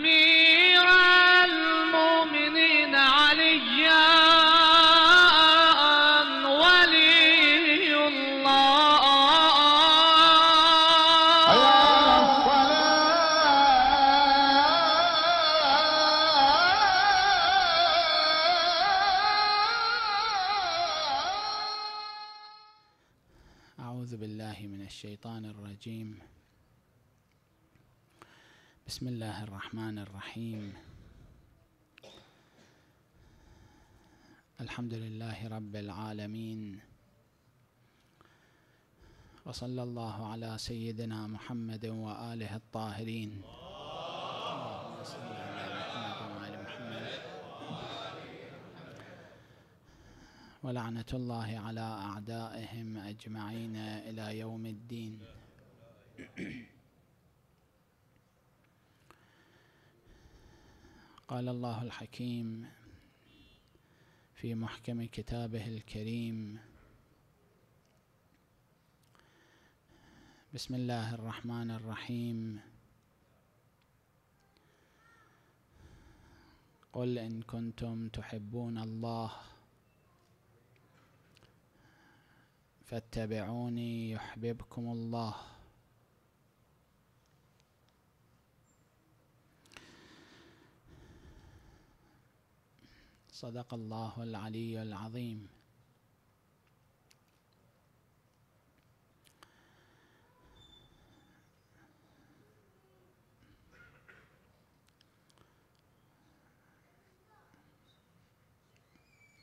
أمير المؤمنين عليا ولي الله. على الصلاة. أعوذ بالله من الشيطان الرجيم. بسم الله الرحمن الرحيم. الحمد لله رب العالمين، وصلى الله على سيدنا محمد وآله الطاهرين. ولعنة الله على أعدائهم أجمعين إلى يوم الدين. قال الله الحكيم في محكم كتابه الكريم: بسم الله الرحمن الرحيم. قل إن كنتم تحبون الله فاتبعوني يحببكم الله. صدق الله العلي العظيم.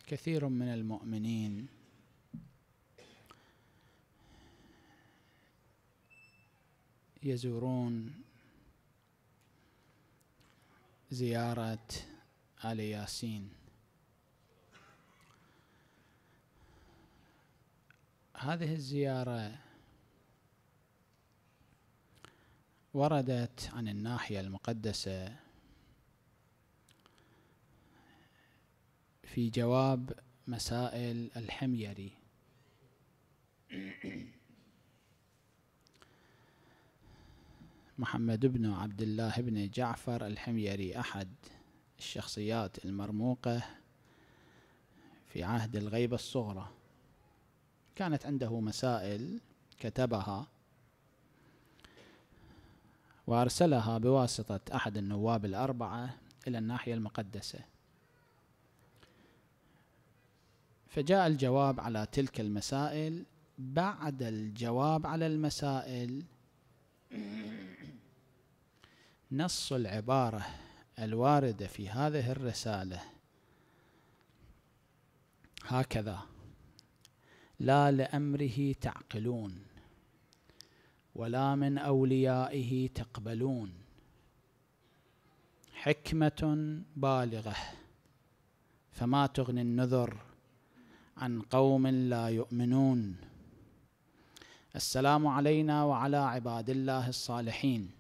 كثير من المؤمنين يزورون زيارة آل ياسين. هذه الزيارة وردت عن الناحية المقدسة في جواب مسائل الحميري، محمد بن عبد الله بن جعفر الحميري، أحد الشخصيات المرموقة في عهد الغيبة الصغرى. كانت عنده مسائل كتبها وأرسلها بواسطة أحد النواب الأربعة إلى الناحية المقدسة، فجاء الجواب على تلك المسائل. بعد الجواب على المسائل نص العبارة الواردة في هذه الرسالة هكذا: لا لأمره تعقلون، ولا من أوليائه تقبلون، حكمة بالغة، فما تغني النذر عن قوم لا يؤمنون. السلام علينا وعلى عباد الله الصالحين.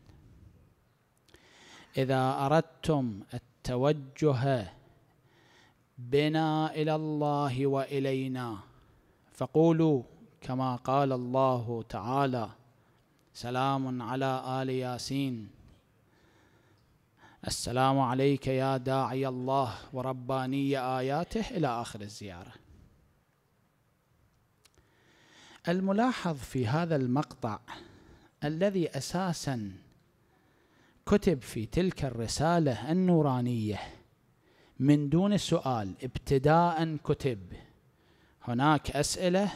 إذا أردتم التوجه بنا إلى الله وإلينا فقولوا كما قال الله تعالى: سلام على آل ياسين. السلام عليك يا داعي الله ورباني آياته، إلى آخر الزيارة. الملاحظ في هذا المقطع الذي أساساً كتب في تلك الرسالة النورانية من دون سؤال، ابتداءً كتب. هناك أسئلة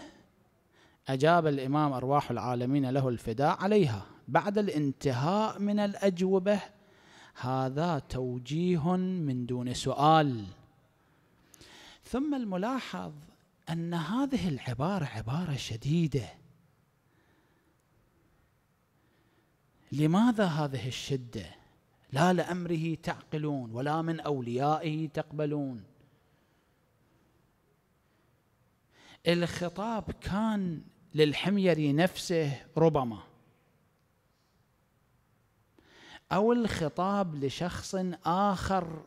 أجاب الإمام أرواح العالمين له الفداء عليها. بعد الانتهاء من الأجوبة هذا توجيه من دون سؤال. ثم الملاحظ أن هذه العبارة عبارة شديدة. لماذا هذه الشدة؟ لا لأمره تعقلون، ولا من أوليائه تقبلون. الخطاب كان للحميري نفسه ربما، أو الخطاب لشخص آخر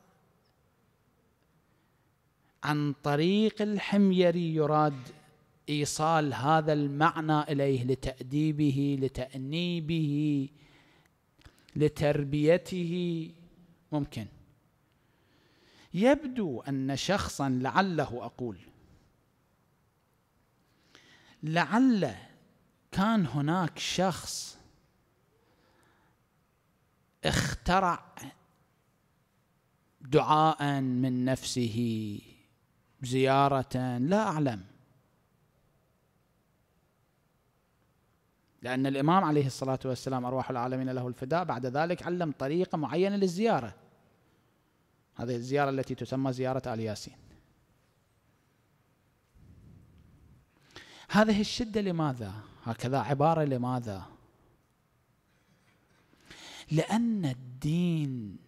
عن طريق الحميري يراد إيصال هذا المعنى إليه لتأديبه، لتأنيبه، لتربيته، ممكن. يبدو أن شخصاً لعله أقول لعل كان هناك شخص اخترع دعاءً من نفسه، زيارة، لا أعلم، لأن الإمام عليه الصلاة والسلام أرواح العالمين له الفداء بعد ذلك علم طريقة معينة للزيارة، هذه الزيارة التي تسمى زيارة آل ياسين. هذه الشدة لماذا؟ هكذا عبارة لماذا؟ لأن الدين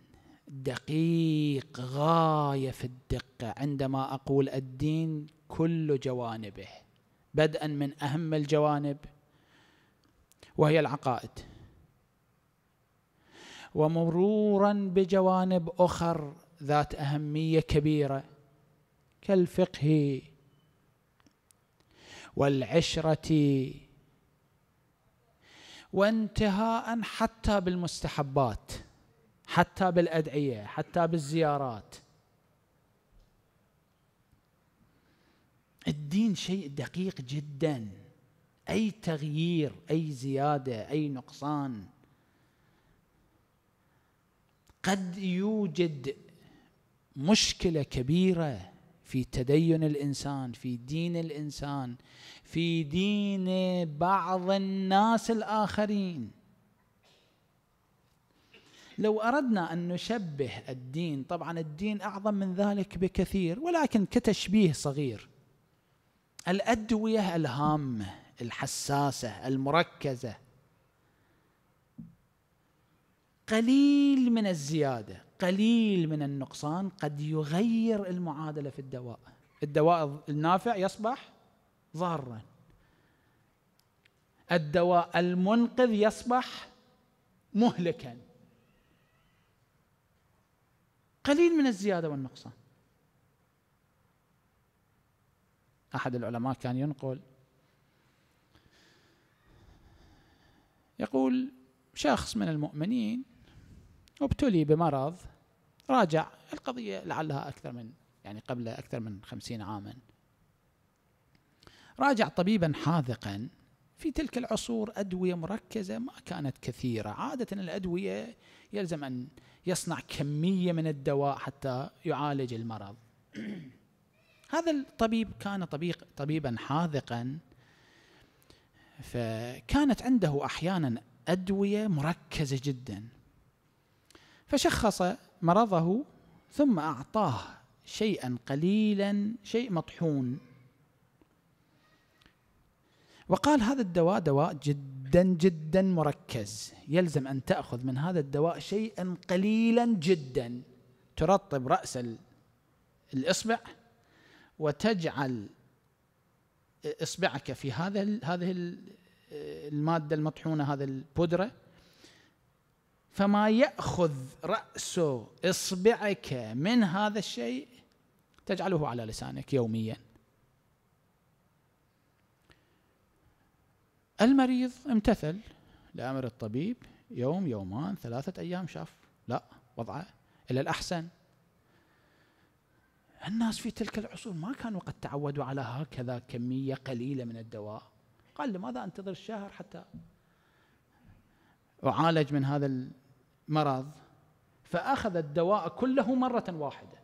دقيق غاية في الدقة. عندما أقول الدين كل جوانبه، بدءا من أهم الجوانب وهي العقائد، ومرورا بجوانب أخر ذات أهمية كبيرة كالفقه والعشرة، وانتهاء حتى بالمستحبات، حتى بالأدعية، حتى بالزيارات. الدين شيء دقيق جدا، أي تغيير، أي زيادة، أي نقصان قد يوجد مشكلة كبيرة في تدين الإنسان، في دين الإنسان، في دين بعض الناس الآخرين. لو أردنا أن نشبه الدين، طبعا الدين أعظم من ذلك بكثير، ولكن كتشبيه صغير، الأدوية الهامة الحساسة المركزة قليل من الزيادة، قليل من النقصان، قد يغير المعادلة في الدواء، الدواء النافع يصبح ضارا، الدواء المنقذ يصبح مهلكا، قليل من الزيادة والنقصان. أحد العلماء كان ينقل، يقول شخص من المؤمنين ابتلي بمرض، راجع القضية لعلها أكثر من قبل أكثر من 50 عاما، راجع طبيبا حاذقا. في تلك العصور أدوية مركزة ما كانت كثيرة، عادة الأدوية يلزم أن يصنع كمية من الدواء حتى يعالج المرض. هذا الطبيب كان طبيبا حاذقا، فكانت عنده أحيانا أدوية مركزة جدا، فشخص مرضه ثم أعطاه شيئا قليلا، شيء مطحون، وقال هذا الدواء دواء جدا جدا مركز، يلزم أن تأخذ من هذا الدواء شيئا قليلا جدا، ترطب رأس الإصبع وتجعل إصبعك في هذه المادة المطحونة، هذه البودرة، فما يأخذ رأس إصبعك من هذا الشيء تجعله على لسانك يوميا. المريض امتثل لأمر الطبيب، يوم يومان 3 أيام شاف لا وضعه إلى الأحسن. الناس في تلك العصور ما كانوا قد تعودوا على هكذا كمية قليلة من الدواء، قال لماذا أنتظر الشهر حتى وعالج من هذا المرض؟ فأخذ الدواء كله مرة واحدة،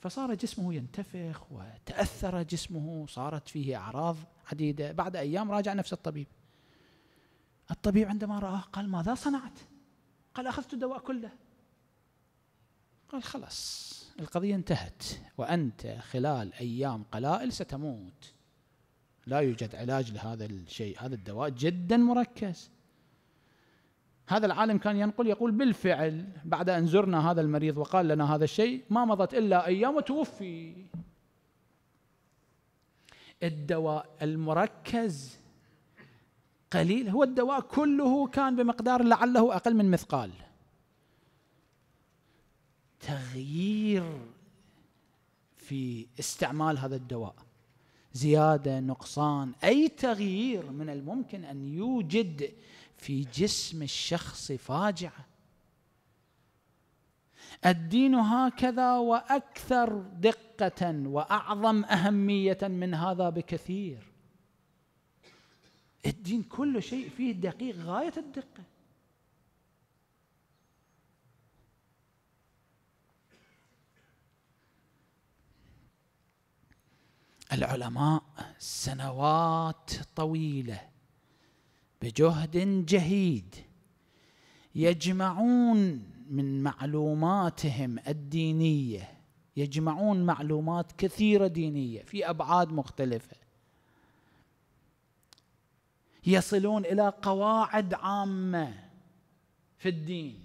فصار جسمه ينتفخ وتأثر جسمه، صارت فيه أعراض عديدة. بعد أيام راجع نفس الطبيب، الطبيب عندما رآه قال ماذا صنعت؟ قال أخذت الدواء كله. قال خلاص القضية انتهت، وأنت خلال أيام قلائل ستموت، لا يوجد علاج لهذا الشيء، هذا الدواء جدا مركز. هذا العالم كان ينقل، يقول بالفعل بعد أن زرنا هذا المريض وقال لنا هذا الشيء ما مضت إلا أيام وتوفي. الدواء المركز قليل، هو الدواء كله كان بمقدار لعله أقل من مثقال. تغيير في استعمال هذا الدواء، زيادة، نقصان، أي تغيير من الممكن أن يوجد في جسم الشخص فاجعة. الدين هكذا وأكثر دقة وأعظم أهمية من هذا بكثير. الدين كل شيء فيه دقيق غاية الدقة. العلماء سنوات طويلة بجهد جهيد يجمعون من معلوماتهم الدينية، يجمعون معلومات كثيرة دينية في أبعاد مختلفة، يصلون إلى قواعد عامة في الدين،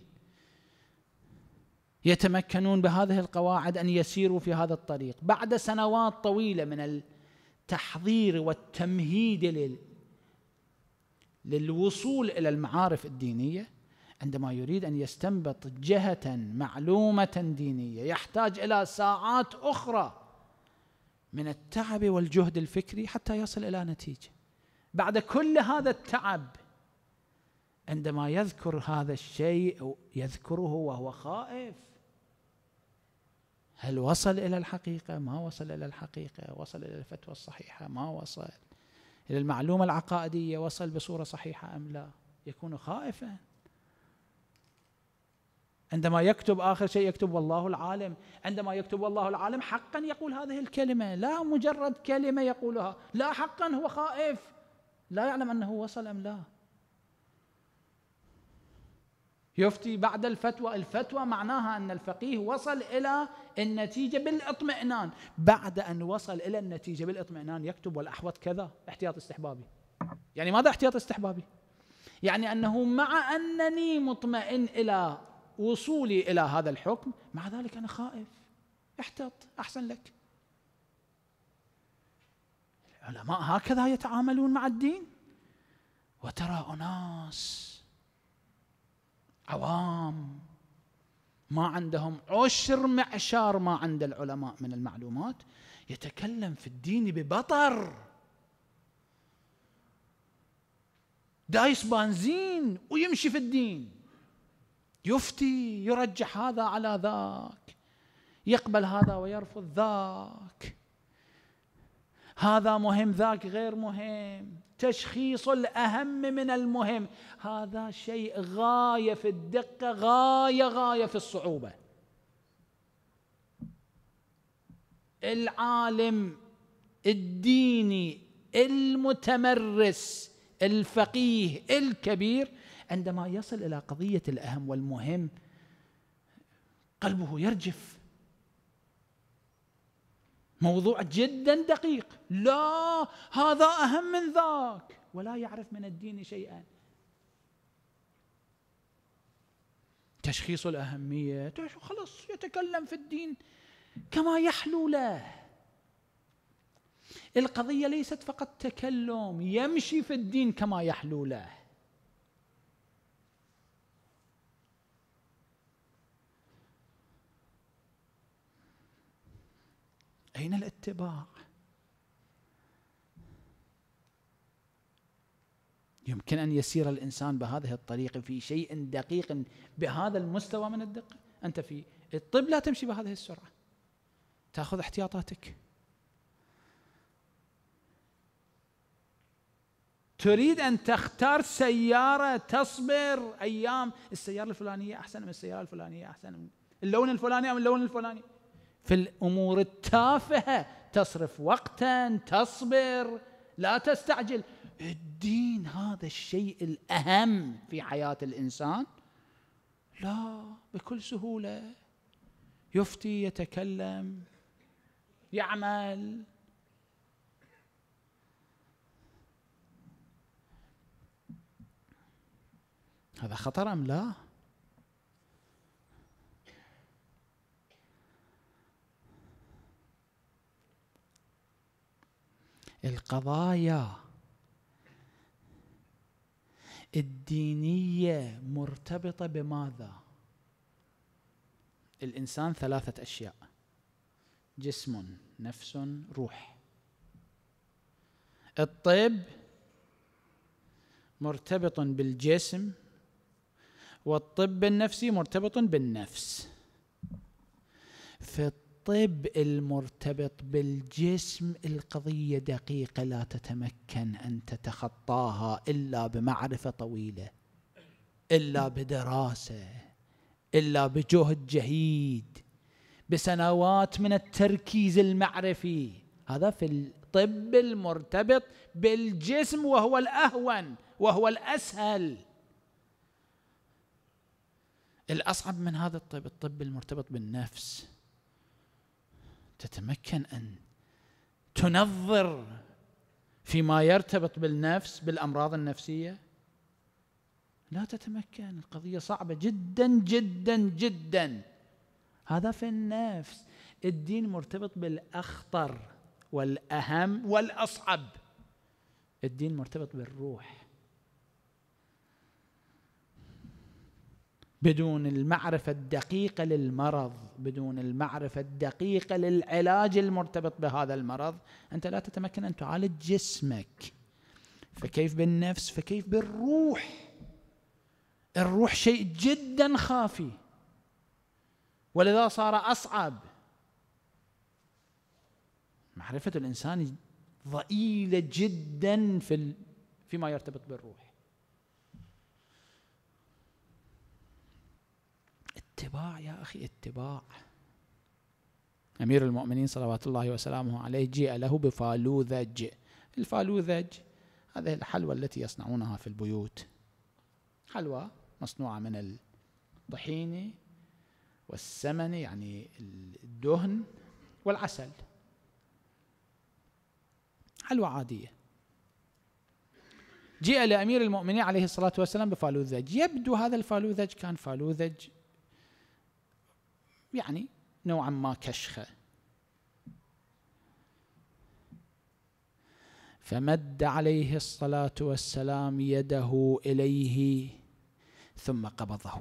يتمكنون بهذه القواعد أن يسيروا في هذا الطريق بعد سنوات طويلة من التحضير والتمهيد للوصول إلى المعارف الدينية. عندما يريد أن يستنبط جهة معلومة دينية يحتاج إلى ساعات أخرى من التعب والجهد الفكري حتى يصل إلى نتيجة. بعد كل هذا التعب عندما يذكر هذا الشيء يذكره وهو خائف، هل وصل إلى الحقيقة؟ ما وصل إلى الحقيقة. وصل إلى الفتوى الصحيحة؟ ما وصل. إلى المعلومة العقائدية وصل بصورة صحيحة أم لا؟ يكون خائفا. عندما يكتب آخر شيء يكتب والله العالم، عندما يكتب والله العالم حقا يقول هذه الكلمة، لا مجرد كلمة يقولها، لا حقا هو خائف، لا يعلم أنه وصل أم لا. يفتي بعد الفتوى، الفتوى معناها أن الفقيه وصل إلى النتيجة بالاطمئنان، بعد أن وصل إلى النتيجة بالاطمئنان يكتب والأحوط كذا احتياط استحبابي. يعني ماذا احتياط استحبابي؟ يعني أنه مع أنني مطمئن إلى وصولي إلى هذا الحكم مع ذلك أنا خائف، احتط أحسن لك. العلماء هكذا يتعاملون مع الدين. وترى أناس عوام ما عندهم عشر معشار ما عند العلماء من المعلومات يتكلم في الدين ببطر دايس بنزين ويمشي في الدين، يفتي يرجح هذا على ذاك، يقبل هذا ويرفض ذاك، هذا مهم ذاك غير مهم، تشخيص الأهم من المهم، هذا شيء غاية في الدقة، غاية في الصعوبة. العالم الديني المتمرس الفقيه الكبير عندما يصل إلى قضية الأهم والمهم قلبه يرجف. موضوع جدا دقيق، لا هذا أهم من ذاك، ولا يعرف من الدين شيئا. تشخيص الأهمية خلاص يتكلم في الدين كما يحلو له. القضية ليست فقط تكلم، يمشي في الدين كما يحلو له. أين الاتباع؟ يمكن أن يسير الإنسان بهذه الطريقة في شيء دقيق بهذا المستوى من الدقة؟ أنت في الطب لا تمشي بهذه السرعة، تأخذ احتياطاتك. تريد أن تختار سيارة، تصبر أيام، السيارة الفلانية أحسن من السيارة الفلانية، أحسن من اللون الفلاني أو اللون الفلاني. في الأمور التافهة تصرف وقتاً، تصبر، لا تستعجل. الدين هذا الشيء الأهم في حياة الإنسان، لا بكل سهولة يفتي يتكلم يعمل. هذا خطر أم لا؟ القضايا الدينية مرتبطة بماذا؟ الإنسان ثلاثة أشياء: جسم، نفس، روح. الطب مرتبط بالجسم، والطب النفسي مرتبط بالنفس. الطب المرتبط بالجسم القضية دقيقة لا تتمكن أن تتخطاها إلا بمعرفة طويلة، إلا بدراسة، إلا بجهد جهيد، بسنوات من التركيز المعرفي. هذا في الطب المرتبط بالجسم وهو الأهون وهو الأسهل. الأصعب من هذا الطب، الطب المرتبط بالنفس، تتمكن أن تنظر فيما يرتبط بالنفس بالأمراض النفسية؟ لا تتمكن، القضية صعبة جدا جدا جدا. هذا في النفس. الدين مرتبط بالأخطر والأهم والأصعب، الدين مرتبط بالروح. بدون المعرفة الدقيقة للمرض، بدون المعرفة الدقيقة للعلاج المرتبط بهذا المرض، أنت لا تتمكن أن تعالج جسمك، فكيف بالنفس، فكيف بالروح؟ الروح شيء جدا خافي، ولذا صار أصعب. معرفة الإنسان ضئيلة جدا فيما يرتبط بالروح. اتباع يا أخي، اتباع. أمير المؤمنين صلوات الله وسلامه عليه جيء له بفالوذج. الفالوذج هذه الحلوى التي يصنعونها في البيوت، حلوى مصنوعة من الطحين والسمن يعني الدهن والعسل، حلوى عادية. جاء لأمير المؤمنين عليه الصلاة والسلام بفالوذج. يبدو هذا الفالوذج كان فالوذج يعني نوعا ما كشخة، فمد عليه الصلاة والسلام يده إليه ثم قبضه،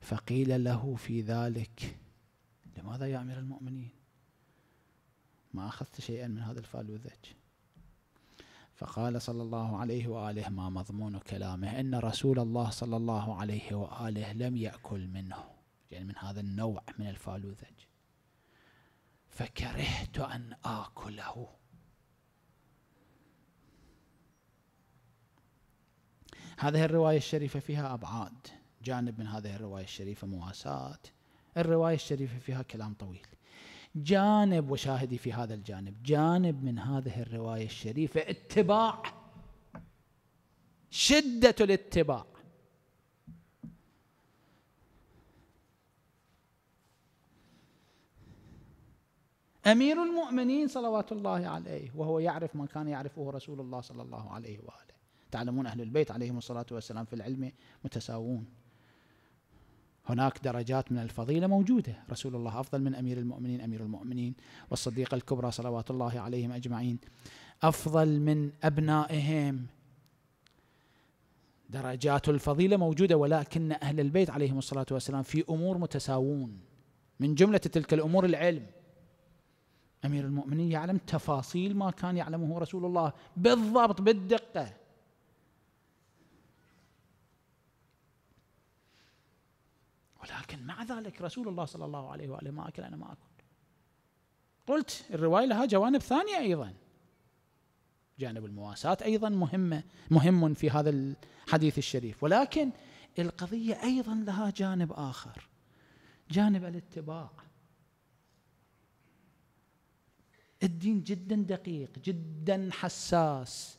فقيل له في ذلك: لماذا يا أمير المؤمنين ما أخذت شيئا من هذا الفالوذج؟ فقال صلى الله عليه وآله: ما مضمون كلامه، إن رسول الله صلى الله عليه وآله لم يأكل منه، يعني من هذا النوع من الفالوذج، فكرهت أن آكله. هذه الرواية الشريفة فيها أبعاد، جانب من هذه الرواية الشريفة مواساة، الرواية الشريفة فيها كلام طويل. جانب وشاهدي في هذا الجانب، جانب من هذه الرواية الشريفة اتباع، شدة الاتباع. أمير المؤمنين صلوات الله عليه وهو يعرف ما كان يعرفه رسول الله صلى الله عليه وآله. تعلمون أهل البيت عليهم الصلاة والسلام في العلم متساوون، هناك درجات من الفضيلة موجودة. رسول الله أفضل من أمير المؤمنين، أمير المؤمنين والصديقة الكبرى صلوات الله عليهم أجمعين أفضل من أبنائهم، درجات الفضيلة موجودة، ولكن أهل البيت عليهم الصلاة والسلام في أمور متساوون، من جملة تلك الأمور العلم. أمير المؤمنين يعلم تفاصيل ما كان يعلمه رسول الله بالضبط بالدقة. ولكن مع ذلك رسول الله صلى الله عليه وآله ما أكل، أنا ما أكل. قلت الرواية لها جوانب ثانية أيضا، جانب المواساة أيضا مهم في هذا الحديث الشريف، ولكن القضية أيضا لها جانب آخر، جانب الاتباع. الدين جدا دقيق جدا حساس،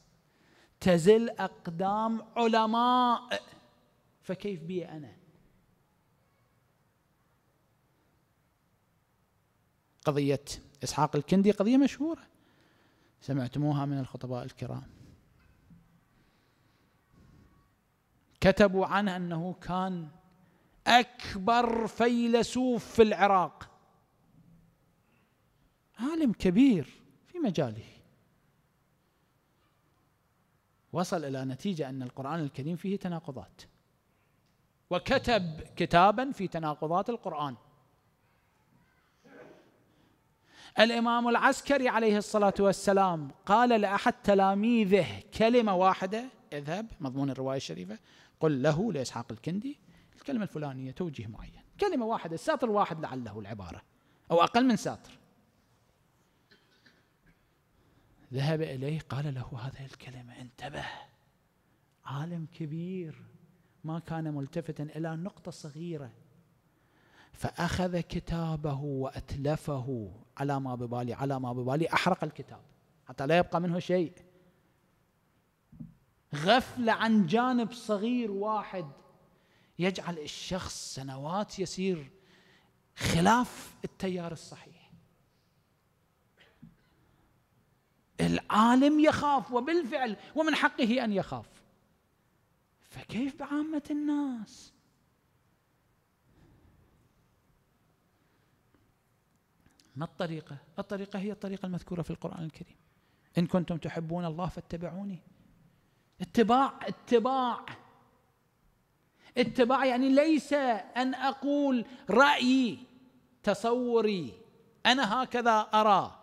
تزل أقدام علماء، فكيف بي أنا؟ قضية إسحاق الكندي قضية مشهورة سمعتموها من الخطباء الكرام، كتبوا عنه أنه كان أكبر فيلسوف في العراق، عالم كبير في مجاله، وصل إلى نتيجة أن القرآن الكريم فيه تناقضات، وكتب كتابا في تناقضات القرآن. الإمام العسكري عليه الصلاة والسلام قال لأحد تلاميذه كلمة واحدة، اذهب، مضمون الرواية الشريفة، قل له لإسحاق الكندي الكلمة الفلانية توجيه معين، كلمة واحدة، الساتر واحد لعله العبارة، أو أقل من ساتر. ذهب إليه قال له هذه الكلمة، انتبه، عالم كبير ما كان ملتفتا إلى نقطة صغيرة، فأخذ كتابه وأتلفه على ما ببالي أحرق الكتاب حتى لا يبقى منه شيء. غفلة عن جانب صغير واحد يجعل الشخص سنوات يسير خلاف التيار الصحيح. العالم يخاف، وبالفعل ومن حقه أن يخاف، فكيف بعامة الناس؟ ما الطريقة؟ الطريقة هي الطريقة المذكورة في القرآن الكريم، إن كنتم تحبون الله فاتبعوني. اتباع اتباع اتباع، يعني ليس أن أقول رأيي تصوري، أنا هكذا أرى،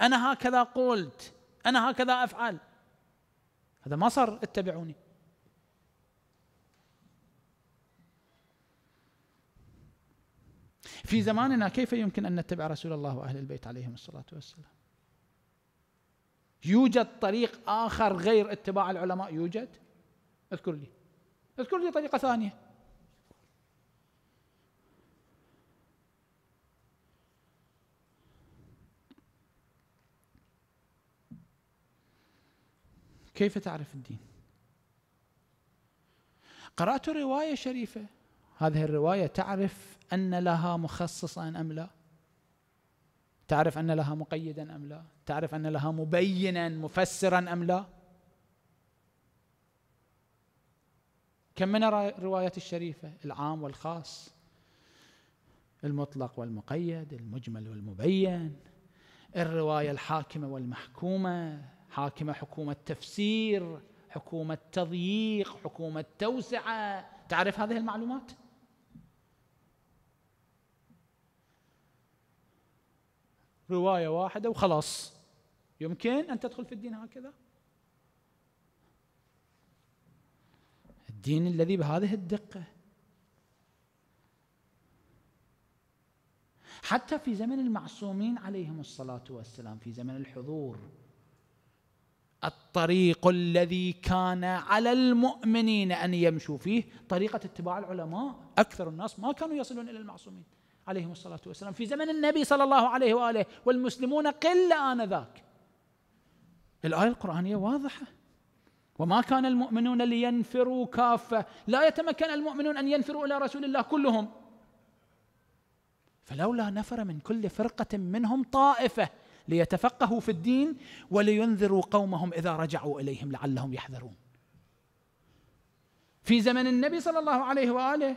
أنا هكذا قلت، أنا هكذا أفعل، هذا ما صار اتبعوني. في زماننا كيف يمكن أن نتبع رسول الله وأهل البيت عليهم الصلاة والسلام؟ يوجد طريق آخر غير اتباع العلماء؟ يوجد؟ اذكر لي طريقة ثانية. كيف تعرف الدين؟ قرأت رواية شريفة، هذه الرواية تعرف أن لها مخصصا أم لا؟ تعرف أن لها مقيدا أم لا؟ تعرف أن لها مبينا مفسرا أم لا؟ كم من الروايات الشريفة، العام والخاص، المطلق والمقيد، المجمل والمبين، الرواية الحاكمة والمحكومة، حاكمة حكومة تفسير، حكومة تضييق، حكومة توسعة. تعرف هذه المعلومات؟ رواية واحدة وخلاص يمكن أن تدخل في الدين هكذا. الدين الذي بهذه الدقة حتى في زمن المعصومين عليهم الصلاة والسلام، في زمن الحضور، الطريق الذي كان على المؤمنين أن يمشوا فيه طريقة اتباع العلماء. أكثر الناس ما كانوا يصلون إلى المعصومين عليهم الصلاة والسلام في زمن النبي صلى الله عليه وآله، والمسلمون قلة آنذاك. الآية القرآنية واضحة، وما كان المؤمنون لينفروا كافة، لا يتمكن المؤمنون أن ينفروا إلى رسول الله كلهم، فلولا نفر من كل فرقة منهم طائفة ليتفقهوا في الدين ولينذروا قومهم إذا رجعوا إليهم لعلهم يحذرون. في زمن النبي صلى الله عليه وآله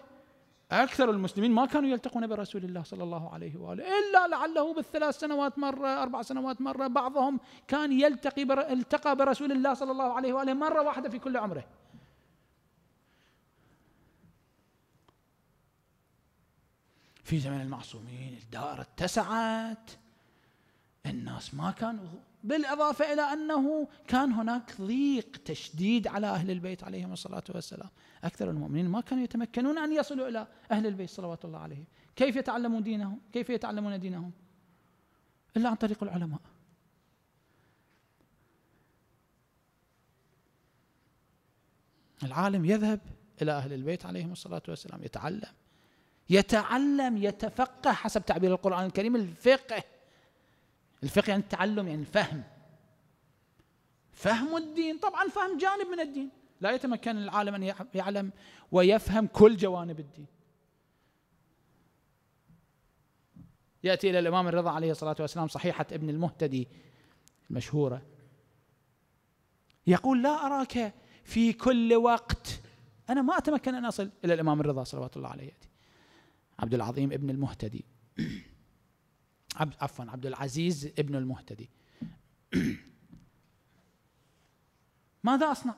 أكثر المسلمين ما كانوا يلتقون برسول الله صلى الله عليه وآله إلا لعله بالثلاث سنوات مرة، 4 سنوات مرة، بعضهم كان التقى برسول الله صلى الله عليه وآله مرة واحدة في كل عمره. في زمن المعصومين الدائرة اتسعت، الناس ما كانوا، بالإضافة إلى أنه كان هناك ضيق تشديد على أهل البيت عليهم الصلاة والسلام، أكثر المؤمنين ما كانوا يتمكنون أن يصلوا إلى أهل البيت صلوات الله عليهم. كيف يتعلمون دينهم؟ كيف يتعلمون دينهم؟ إلا عن طريق العلماء. العالم يذهب إلى أهل البيت عليهم الصلاة والسلام يتعلم يتفقه، حسب تعبير القرآن الكريم الفقه. الفقه يعني التعلم، يعني الفهم، فهم الدين. طبعا فهم جانب من الدين، لا يتمكن العالم أن يعلم ويفهم كل جوانب الدين. يأتي إلى الإمام الرضا عليه الصلاة والسلام صحيحة ابن المهتدي المشهورة، يقول لا أراك في كل وقت. أنا ما أتمكن أن أصل إلى الإمام الرضا صلوات الله عليه. عبد العظيم ابن المهتدي، عبد العزيز ابن المهتدي، ماذا أصنع؟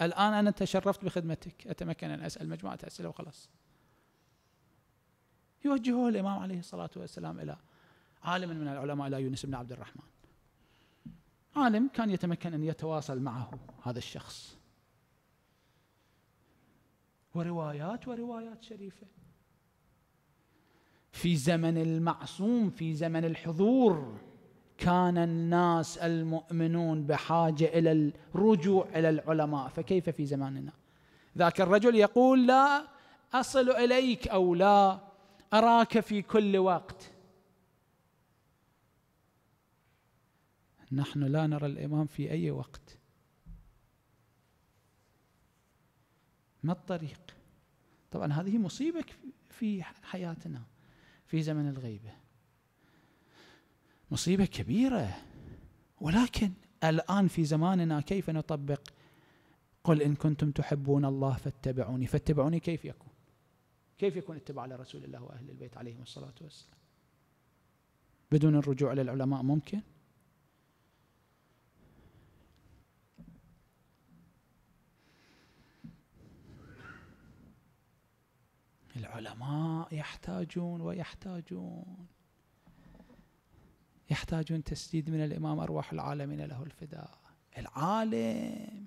الآن أنا تشرفت بخدمتك، أتمكن أن أسأل مجموعة أسئلة وخلاص. يوجهه الإمام عليه الصلاة والسلام إلى عالم من العلماء، إلى يونس بن عبد الرحمن، عالم كان يتمكن أن يتواصل معه هذا الشخص، وروايات شريفة في زمن المعصوم، في زمن الحضور، كان الناس المؤمنون بحاجة إلى الرجوع إلى العلماء، فكيف في زماننا؟ ذاك الرجل يقول لا أصل إليك أو لا أراك في كل وقت. نحن لا نرى الإمام في أي وقت. ما الطريق؟ طبعا هذه مصيبة في حياتنا في زمن الغيبة، مصيبة كبيرة. ولكن الآن في زماننا كيف نطبق؟ قل إن كنتم تحبون الله فاتبعوني. فاتبعوني كيف يكون؟ كيف يكون اتباع لرسول الله وأهل البيت عليهم الصلاة والسلام بدون الرجوع للعلماء؟ ممكن؟ العلماء يحتاجون ويحتاجون، يحتاجون تسديد من الإمام أرواح العالمين له الفداء. العالم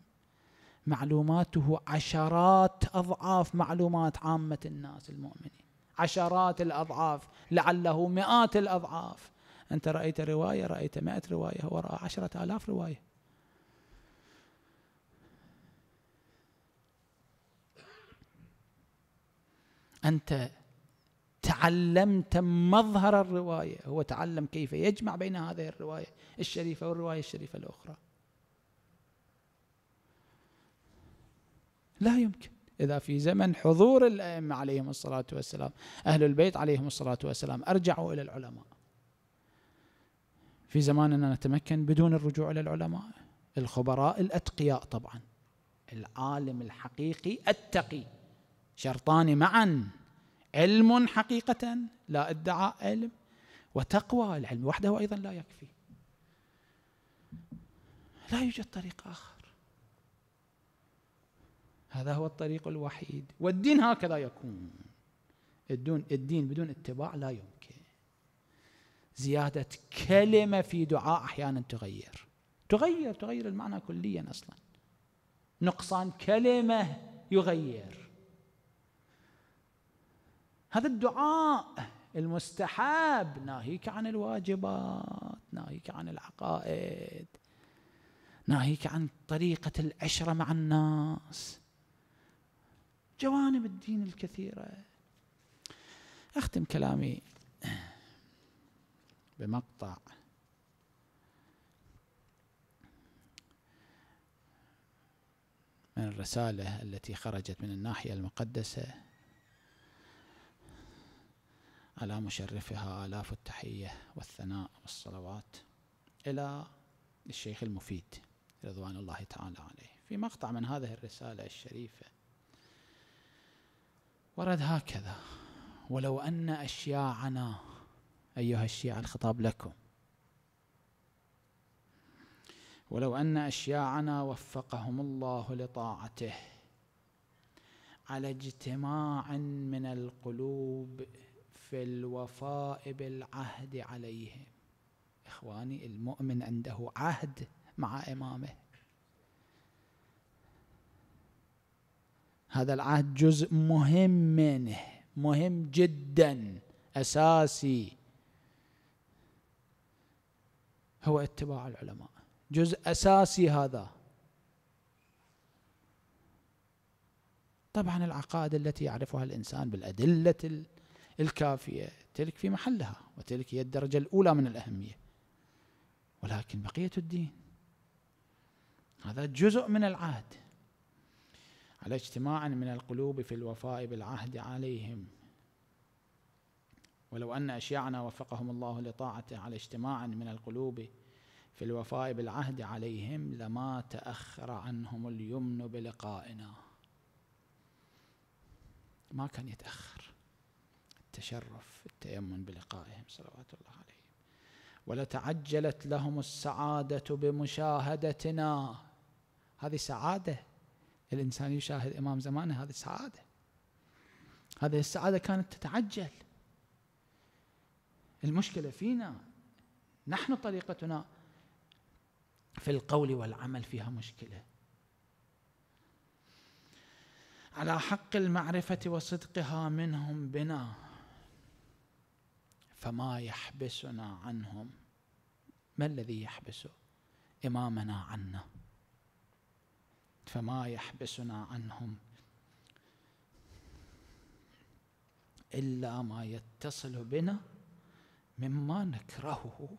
معلوماته عشرات أضعاف معلومات عامة الناس المؤمنين، عشرات الأضعاف، لعله مئات الأضعاف. أنت رأيت رواية، رأيت 100 رواية، هو رأى 10,000 رواية. أنت تعلمت مظهر الرواية، هو تعلم كيف يجمع بين هذه الرواية الشريفة والرواية الشريفة الأخرى. لا يمكن. إذا في زمن حضور الأئمة عليهم الصلاة والسلام، أهل البيت عليهم الصلاة والسلام، أرجعوا إلى العلماء. في زماننا نتمكن بدون الرجوع إلى العلماء، الخبراء الأتقياء. طبعا العالم الحقيقي التقي، شرطان معا: علم حقيقة لا ادعاء علم، وتقوى. العلم وحده أيضا لا يكفي، لا يوجد طريق آخر، هذا هو الطريق الوحيد. والدين هكذا يكون، الدين بدون اتباع لا يمكن. زيادة كلمة في دعاء أحيانا تغير تغير تغير المعنى كليا أصلا، نقصان كلمة يغير. هذا الدعاء المستحب ناهيك عن الواجبات، ناهيك عن العقائد، ناهيك عن طريقة العشرة مع الناس، جوانب الدين الكثيرة. أختم كلامي بمقطع من الرسالة التي خرجت من الناحية المقدسة، على مشرفها آلاف التحية والثناء والصلوات، إلى الشيخ المفيد رضوان الله تعالى عليه. في مقطع من هذه الرسالة الشريفة ورد هكذا: ولو أن أشياعنا، أيها الشيعة الخطاب لكم، ولو أن أشياعنا وفقهم الله لطاعته على اجتماع من القلوب في الوفاء بالعهد عليهم. إخواني، المؤمن عنده عهد مع إمامه، هذا العهد جزء مهم منه، مهم جدا، أساسي، هو اتباع العلماء، جزء أساسي هذا. طبعا العقائد التي يعرفها الإنسان بالأدلة الكافية تلك في محلها، وتلك هي الدرجة الأولى من الأهمية، ولكن بقية الدين هذا جزء من العهد. على اجتماع من القلوب في الوفاء بالعهد عليهم، ولو أن أشياعنا وفقهم الله لطاعته على اجتماع من القلوب في الوفاء بالعهد عليهم لما تأخر عنهم اليمن بلقائنا. ما كان يتأخر التشرف التيمن بلقائهم صلوات الله عليهم. ولتعجلت لهم السعادة بمشاهدتنا. هذه سعادة، الإنسان يشاهد إمام زمانه، هذه سعادة، هذه السعادة كانت تتعجل. المشكلة فينا نحن، طريقتنا في القول والعمل فيها مشكلة. على حق المعرفة وصدقها منهم بنا. فما يحبسنا عنهم. ما الذي يحبسه؟ إمامنا عنا. فما يحبسنا عنهم إلا ما يتصل بنا مما نكرهه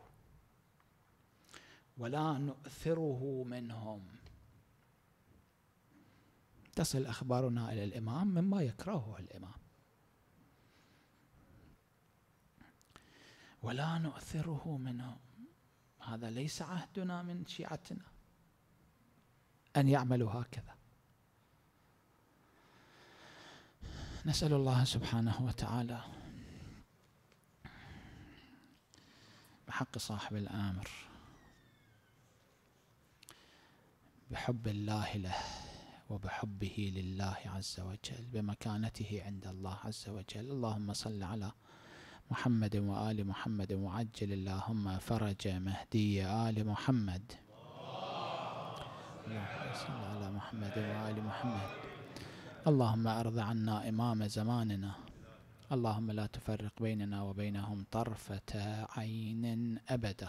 ولا نؤثره منهم. تصل أخبارنا إلى الإمام مما يكرهه الإمام ولا نؤثره منهم. هذا ليس عهدنا من شيعتنا أن يعملوا هكذا. نسأل الله سبحانه وتعالى بحق صاحب الأمر، بحب الله له وبحبه لله عز وجل، بمكانته عند الله عز وجل. اللهم صل على محمد وآل محمد وعجل اللهم فرج مهدي آل محمد. اللهم صل على محمد وآل محمد. اللهم أرض عنا إمام زماننا، اللهم لا تفرق بيننا وبينهم طرفة عين أبدا.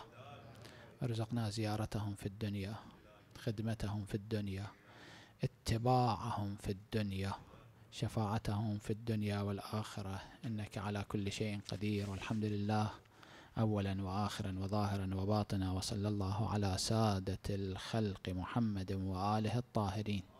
ارزقنا زيارتهم في الدنيا، خدمتهم في الدنيا، اتباعهم في الدنيا، شفاعتهم في الدنيا والآخرة، إنك على كل شيء قدير. والحمد لله أولا وآخرا وظاهرا وباطنا، وصلى الله على سادة الخلق محمد وآله الطاهرين.